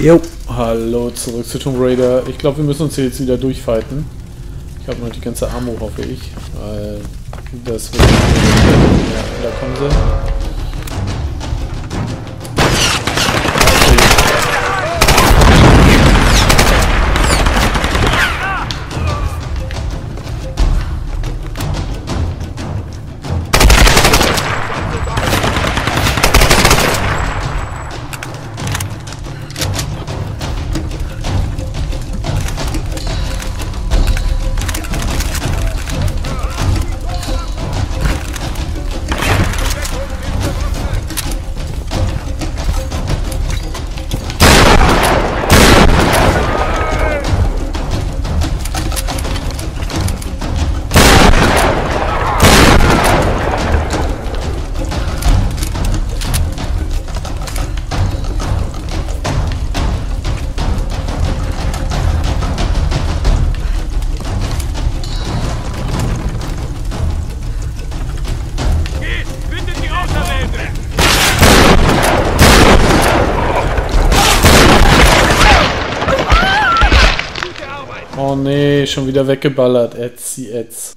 Jo, hallo, zurück zu Tomb Raider. Ich glaube, wir müssen uns hier jetzt wieder durchfighten. Ich habe noch die ganze Armut, hoffe ich. Weil das wird... Ja, da kommen sie. Oh nee, schon wieder weggeballert. Etzi, etz.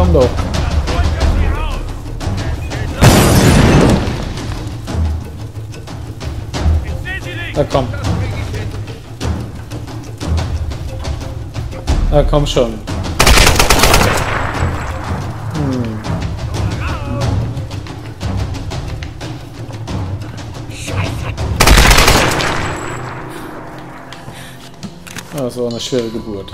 Komm doch. Na komm. Na komm schon. Das war eine schwere Geburt.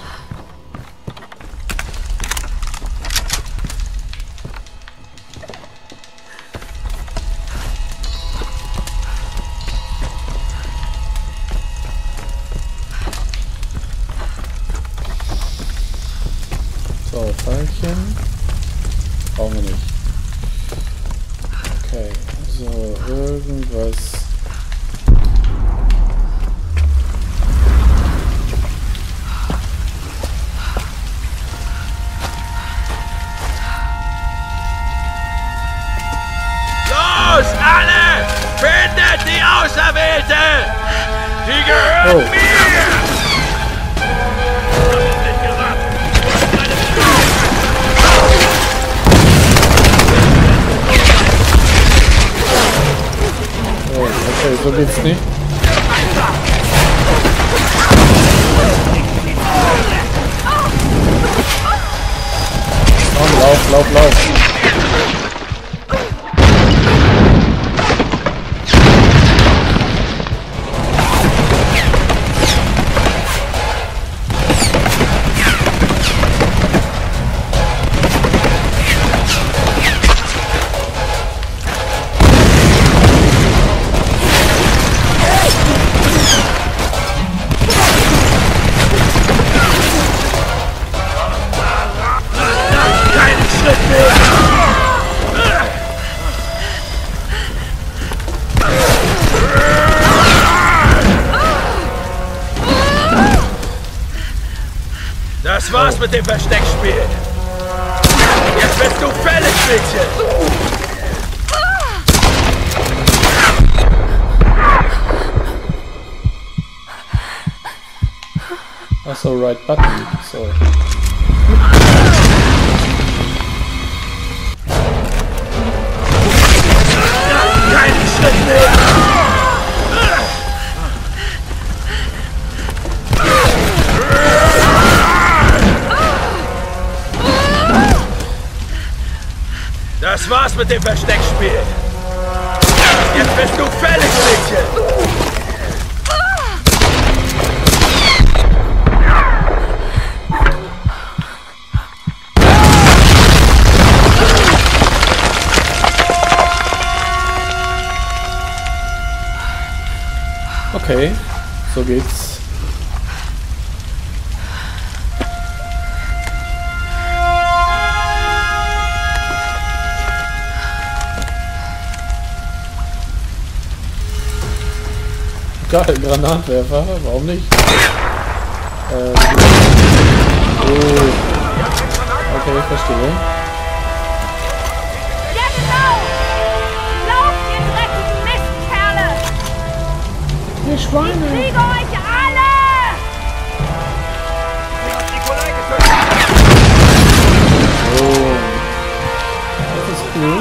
Pfeilchen. Brauchen wir nicht. Okay, so, irgendwas. Los, alle! Findet die Auserwählte! Die gehören mir! Okay, so geht's nicht. Komm, lauf. mit dem Versteckspiel. Jetzt bist du fällig, Mädchen. Achso, right button, sorry. Kein Schritt mehr! Das war's mit dem Versteckspiel! Jetzt bist du fällig, Mädchen! Okay, so geht's. Geil, Granatwerfer, warum nicht? Okay, ich verstehe. Schweine. Ich kriege euch alle! Oh. Das ist cool.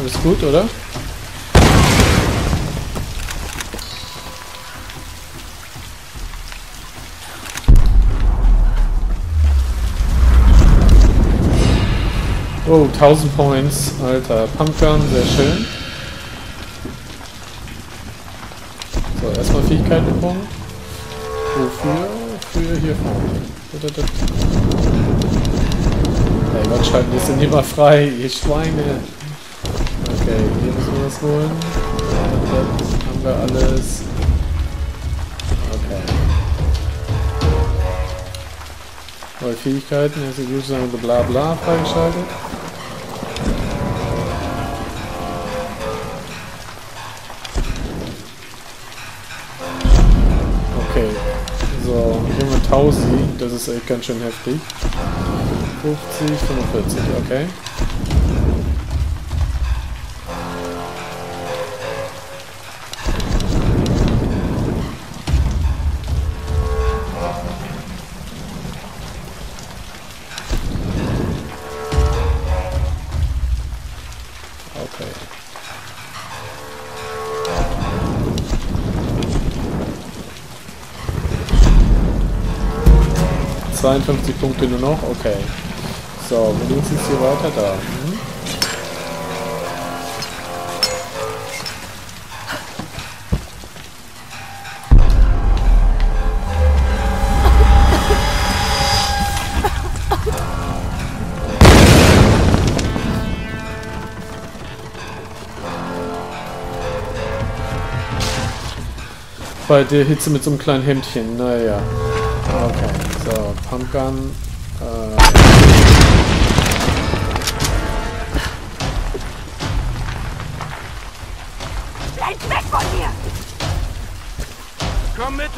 Alles gut, oder? Oh, 1000 Points, alter Pumpgun, sehr schön. So, erstmal Fähigkeiten bekommen. Wofür? Für hier vorne. Hey Gott, schalten wir sind immer frei, ihr Schweine. Okay, hier müssen wir was holen. Ja, haben wir alles. Okay. Neue Fähigkeiten, Execution und bla bla freigeschaltet. Okay. So, hier mit 1000, das ist echt ganz schön heftig. 50, 45, okay. Okay. 52 Punkte nur noch, okay. So, wir gehen jetzt hier weiter da. Hm? bei der Hitze mit so einem kleinen Hemdchen. Naja. Okay. So, Pumpgun. Bleib weg von mir! Komm mit uns!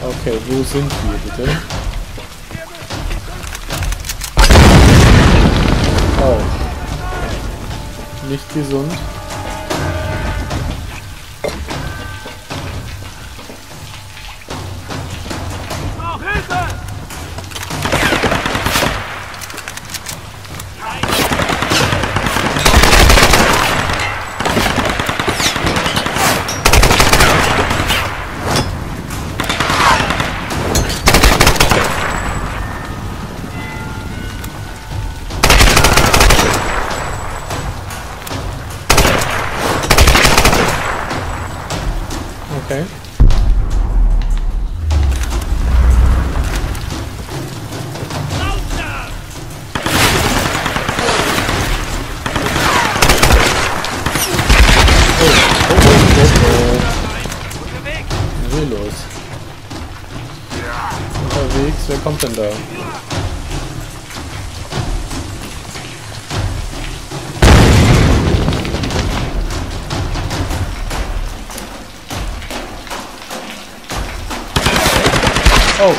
Okay, wo sind wir bitte? Oh. Nicht gesund. Okay. Oh. Will los. Unterwegs, wer kommt denn da? Oh.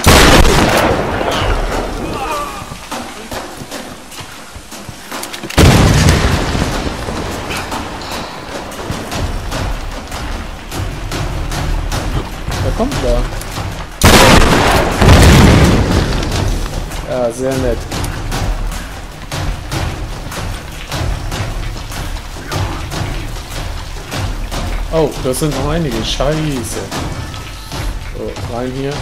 Wer kommt da? Ja, sehr nett. Oh, das sind noch einige. Scheiße. So, rein hier.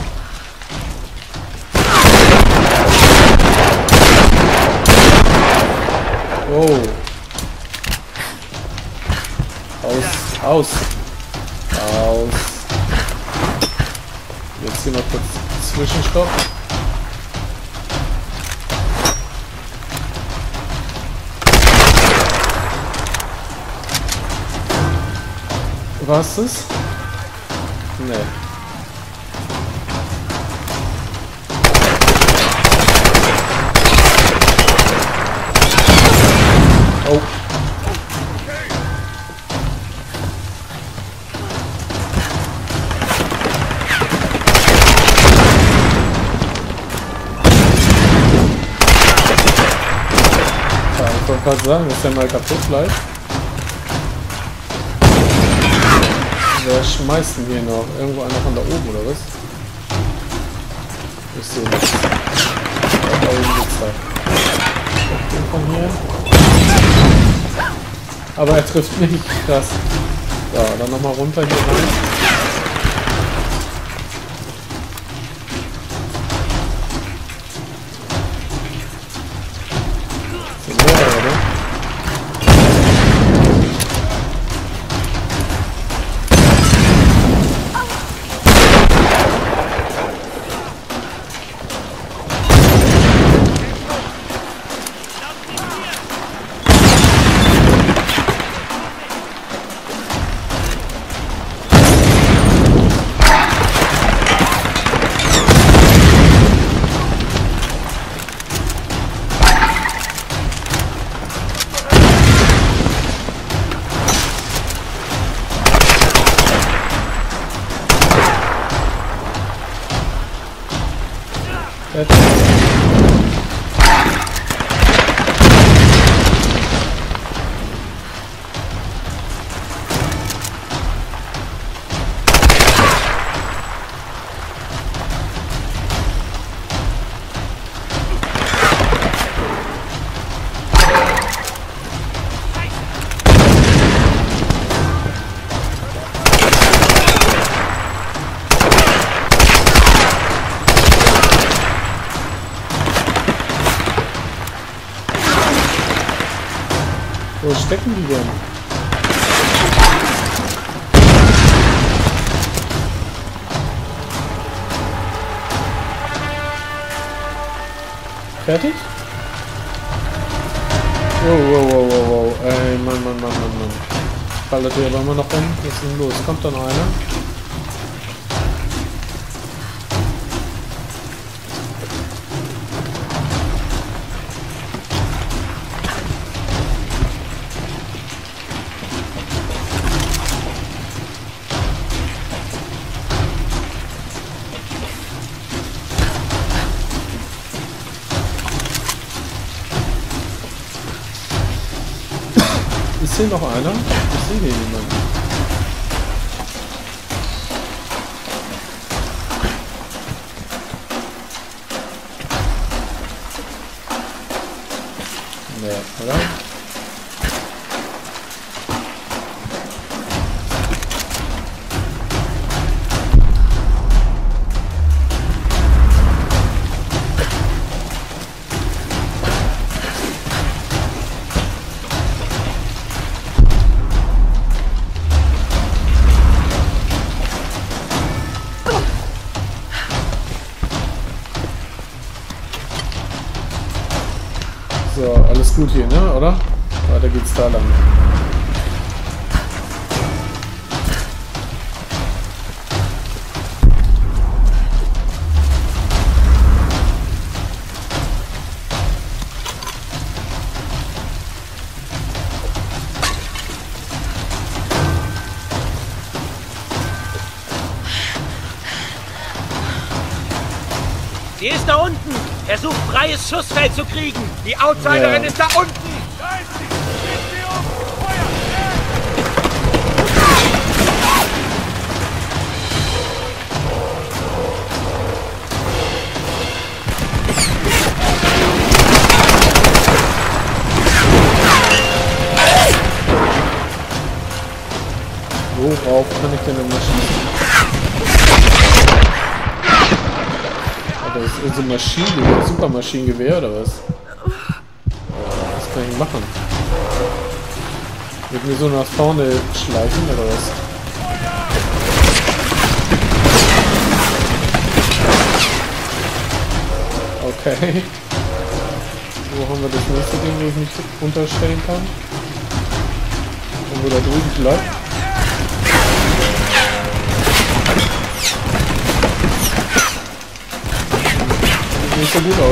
Oh. Aus. Jetzt hier noch kurz Zwischenstopp. Was ist? Nee. Oh. Ich wollte gerade sagen, dass der mal kaputt bleibt. Wer schmeißt denn hier noch? Irgendwo einer von da oben oder was? Ich sehe nichts. Da oben geht's da. Von hier. Aber er trifft nicht, krass. Ja, dann nochmal runter hier rein. Sind wir da, oder? Wo stecken die denn? Fertig? Wow. Ey, Mann. Ballert hier aber immer noch rum. Was ist denn los? Kommt da noch einer? Ist hier noch einer? Ich sehe hier niemanden. Nee, oder? So, alles gut hier, ne? Oder? Weiter geht's da lang. Die ist da unten! Er sucht freies Schussfeld zu kriegen! Die Outsiderin ist da unten! Da ist sie! Schießt sie um! Feuer! Worauf kann ich denn immer schießen? Das ist unsere Maschine, das Supermaschinengewehr oder was? Was kann ich machen? Wird mir so nach vorne schleichen oder was? Okay. Wo haben wir das nächste Ding, wo ich mich runterstellen kann? Irgendwo da drüben vielleicht? Nicht so gut aus, ne?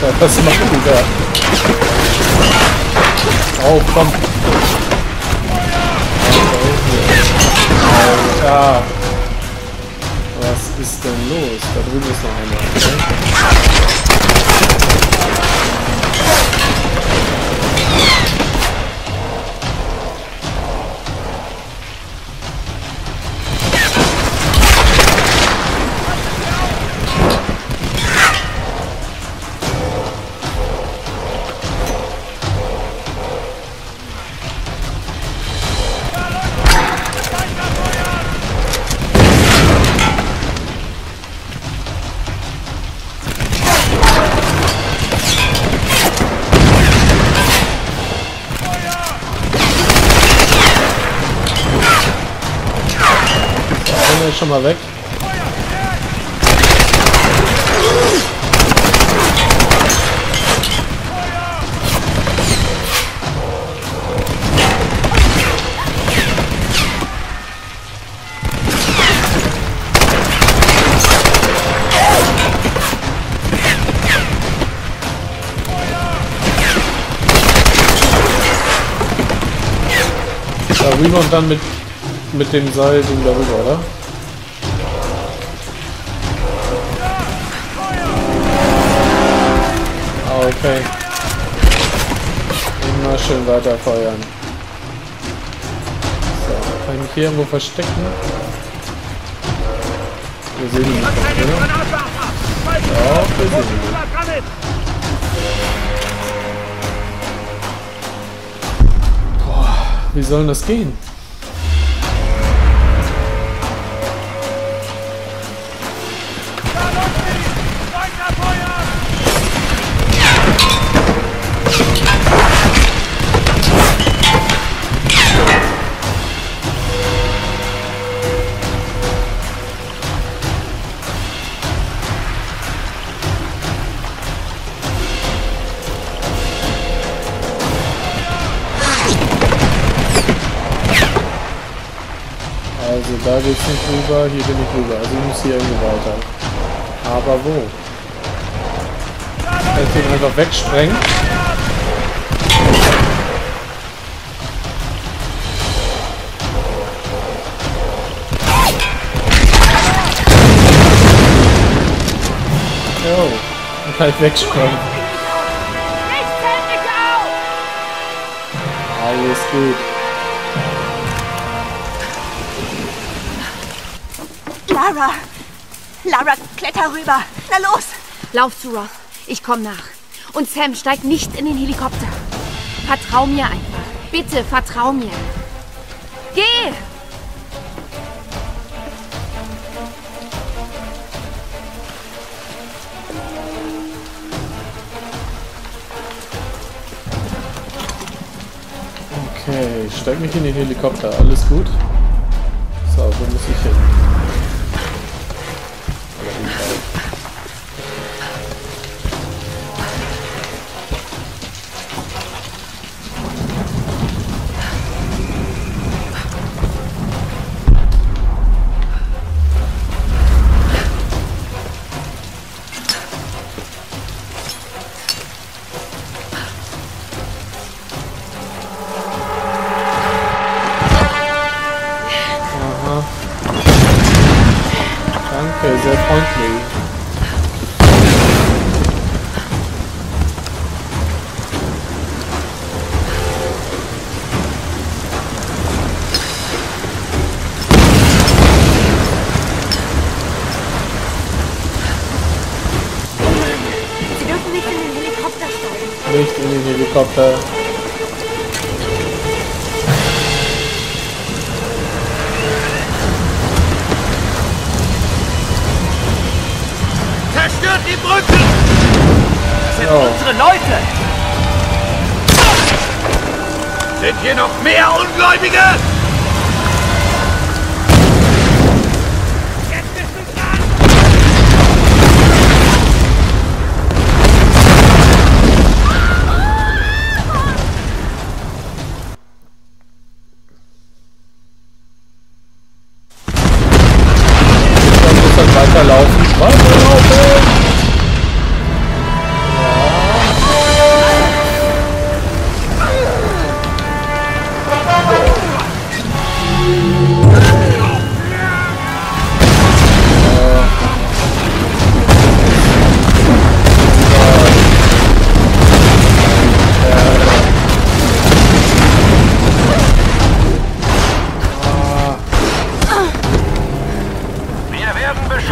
Ja, das macht gut, ja. Oh, komm. Alter. Was ist denn los? Da drüben ist noch einer. Okay. Schon mal weg. Darüber und dann mit dem Seil den darüber, oder? Okay. Immer schön weiter feuern. So, kann ich mich hier irgendwo verstecken? Wir sehen ihn nicht. Ja, wir sehen ihn. Boah, wie soll das gehen? Also da geht's nicht rüber, hier bin ich rüber. Also ich muss hier irgendwie weiter. Aber wo? Kann ich den einfach wegsprengen? Oh, und halt wegsprengen. Alles gut. Lara! Lara, kletter rüber! Na los! Lauf zu Roth. Ich komm nach. Und Sam, steig nicht in den Helikopter. Vertrau mir einfach. Bitte, vertrau mir. Geh! Okay, ich steig mich in den Helikopter. Alles gut? So, wo muss ich hin? Sehr freundlich. Sie dürfen nicht in den Helikopter steigen. Nicht in den Helikopter. Die Brücke! Das sind unsere Leute! Sind hier noch mehr Ungläubige? Jetzt bist du dran! Ich muss dann weiterlaufen. Weiterlaufen!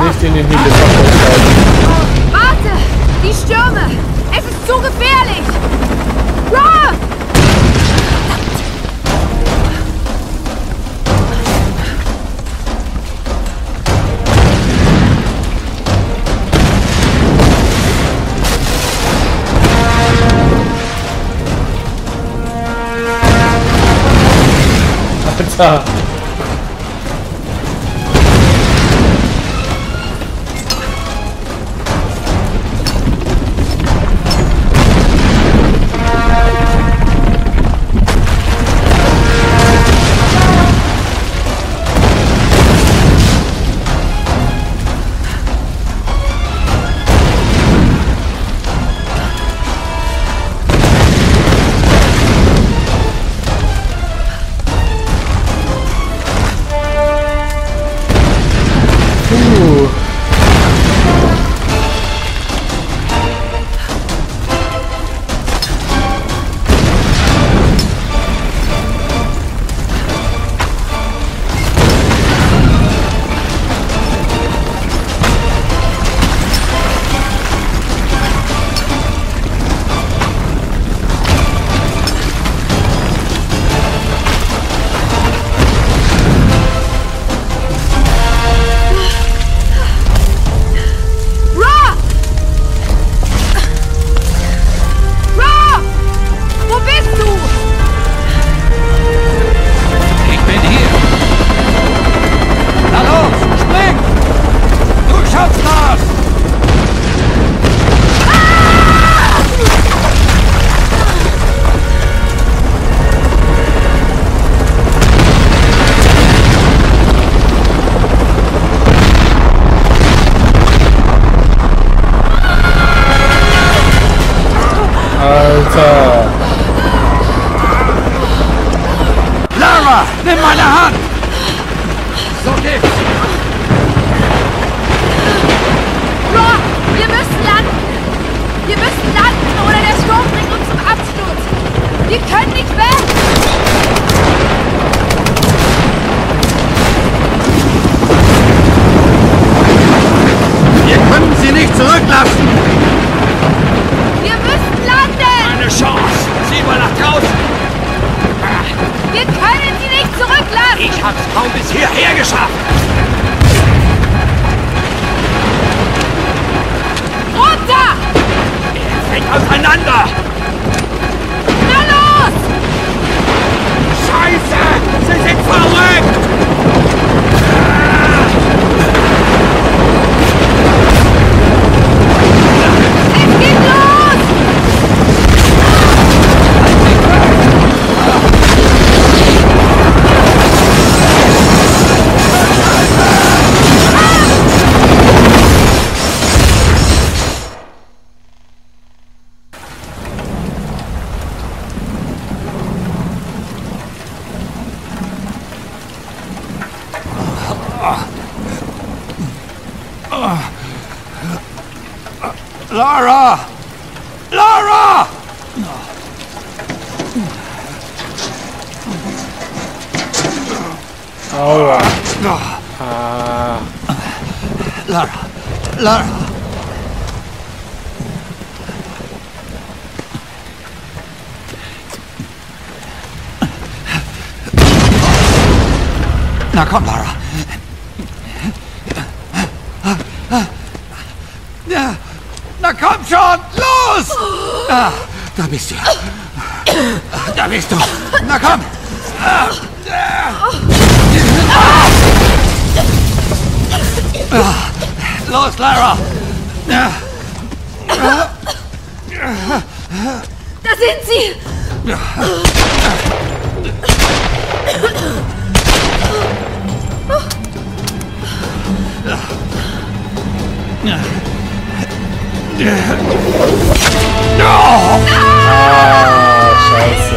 Nicht in den Helikopter steigen. Warte! Die Stürme! Es ist zu gefährlich! Roth! Alter! Lara, nimm meine Hand! So geht's! Roar, wir müssen landen! Wir müssen landen, oder der Sturm bringt uns zum Absturz! Wir können nicht weg! Wir können sie nicht zurücklassen! Wir müssen landen! Eine Chance! Sieh mal nach draußen! Wir können sie nicht zurücklassen! Ich hab's kaum bis hierher geschafft! Runter! Er fängt auseinander! Na los! Scheiße! Sie sind verrückt! Es geht los! Lara! Lara! Aua. Ah. Lara! Lara! Na komm, Lara! Na komm schon, los! Ah, da bist du. Da bist du. Na komm! Los, Lara! Da sind sie! Oh, scheiße.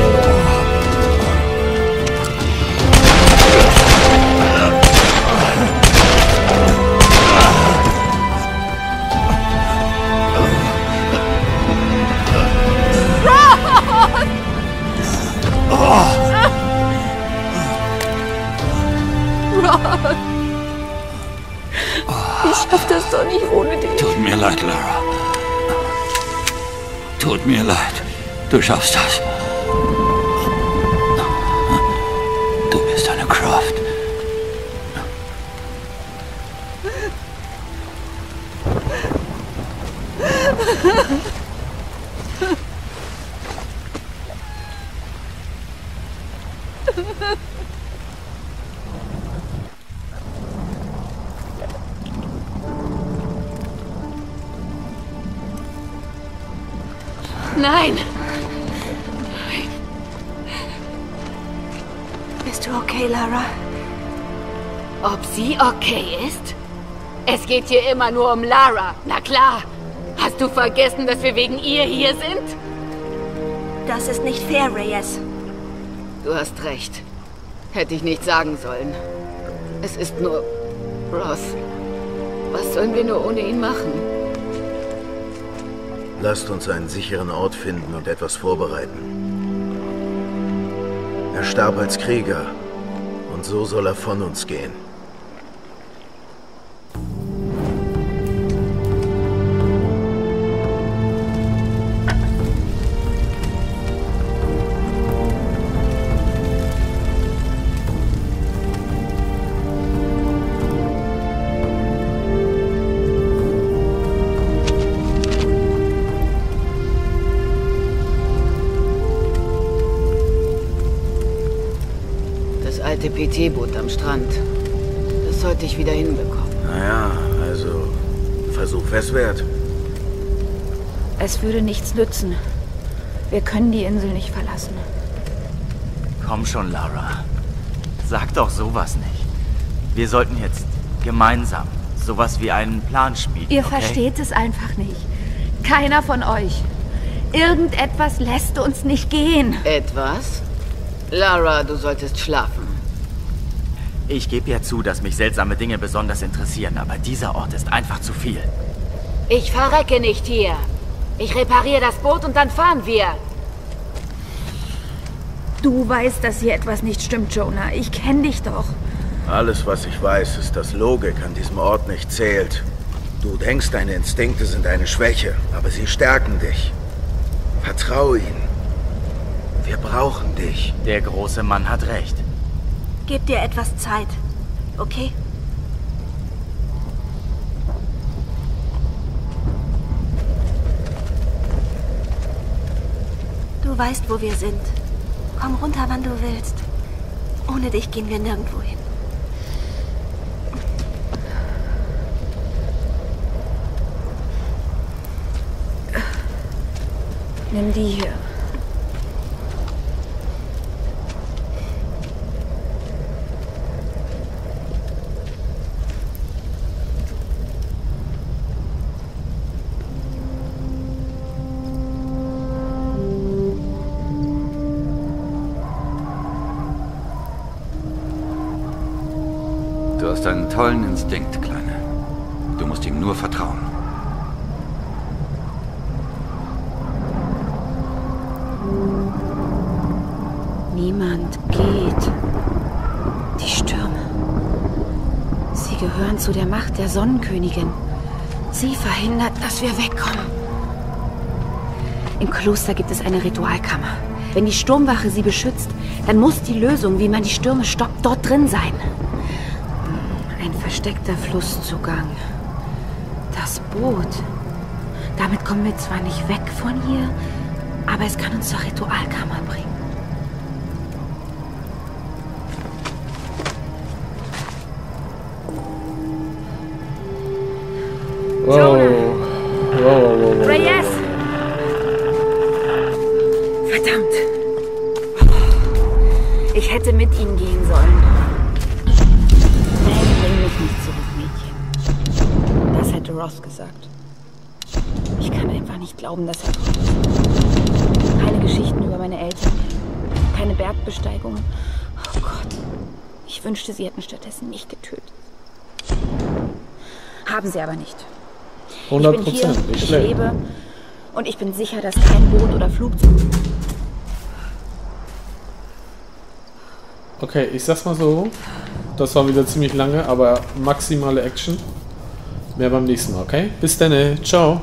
Ron! Ich schaff das doch nicht ohne dich. Tut mir leid, Lara. Tut mir leid. Du schaffst das. Du bist eine Kraft. Nein! Nein! Bist du okay, Lara? Ob sie okay ist? Es geht hier immer nur um Lara, na klar! Hast du vergessen, dass wir wegen ihr hier sind? Das ist nicht fair, Reyes. Du hast recht. Hätte ich nicht sagen sollen. Es ist nur... Ross. Was sollen wir nur ohne ihn machen? Lasst uns einen sicheren Ort finden und etwas vorbereiten. Er starb als Krieger und so soll er von uns gehen. Das PT-Boot am Strand. Das sollte ich wieder hinbekommen. Naja, also Versuch wär's wert. Es würde nichts nützen. Wir können die Insel nicht verlassen. Komm schon, Lara. Sag doch sowas nicht. Wir sollten jetzt gemeinsam sowas wie einen Plan schmieden. Ihr versteht es einfach nicht. Keiner von euch. Irgendetwas lässt uns nicht gehen. Etwas? Lara, du solltest schlafen. Ich gebe ja zu, dass mich seltsame Dinge besonders interessieren, aber dieser Ort ist einfach zu viel. Ich verrecke nicht hier. Ich repariere das Boot und dann fahren wir. Du weißt, dass hier etwas nicht stimmt, Jonah. Ich kenne dich doch. Alles, was ich weiß, ist, dass Logik an diesem Ort nicht zählt. Du denkst, deine Instinkte sind eine Schwäche, aber sie stärken dich. Vertrau ihnen. Wir brauchen dich. Der große Mann hat recht. Gib dir etwas Zeit, okay? Du weißt, wo wir sind. Komm runter, wann du willst. Ohne dich gehen wir nirgendwo hin. Nimm die hier. Du hast einen tollen Instinkt, Kleine. Du musst ihm nur vertrauen. Niemand geht. Die Stürme. Sie gehören zu der Macht der Sonnenkönigin. Sie verhindert, dass wir wegkommen. Im Kloster gibt es eine Ritualkammer. Wenn die Sturmwache sie beschützt, dann muss die Lösung, wie man die Stürme stoppt, dort drin sein. Ein versteckter Flusszugang. Das Boot. Damit kommen wir zwar nicht weg von hier, aber es kann uns zur Ritualkammer bringen. Wow. Jonah! Reyes! Verdammt! Ich hätte mit ihnen gehen sollen. Nicht zurück, Mädchen. Das hätte Ross gesagt. Ich kann einfach nicht glauben, dass er kommt. Keine Geschichten über meine Eltern. Keine Bergbesteigungen. Oh Gott. Ich wünschte, sie hätten stattdessen mich getötet. Haben sie aber nicht. 100%. Ich lebe. Und ich bin sicher, dass kein Boot oder Flugzeug... Okay, ich sag's mal so... Das war wieder ziemlich lange, aber maximale Action. Mehr beim nächsten Mal, okay? Bis dann, ciao.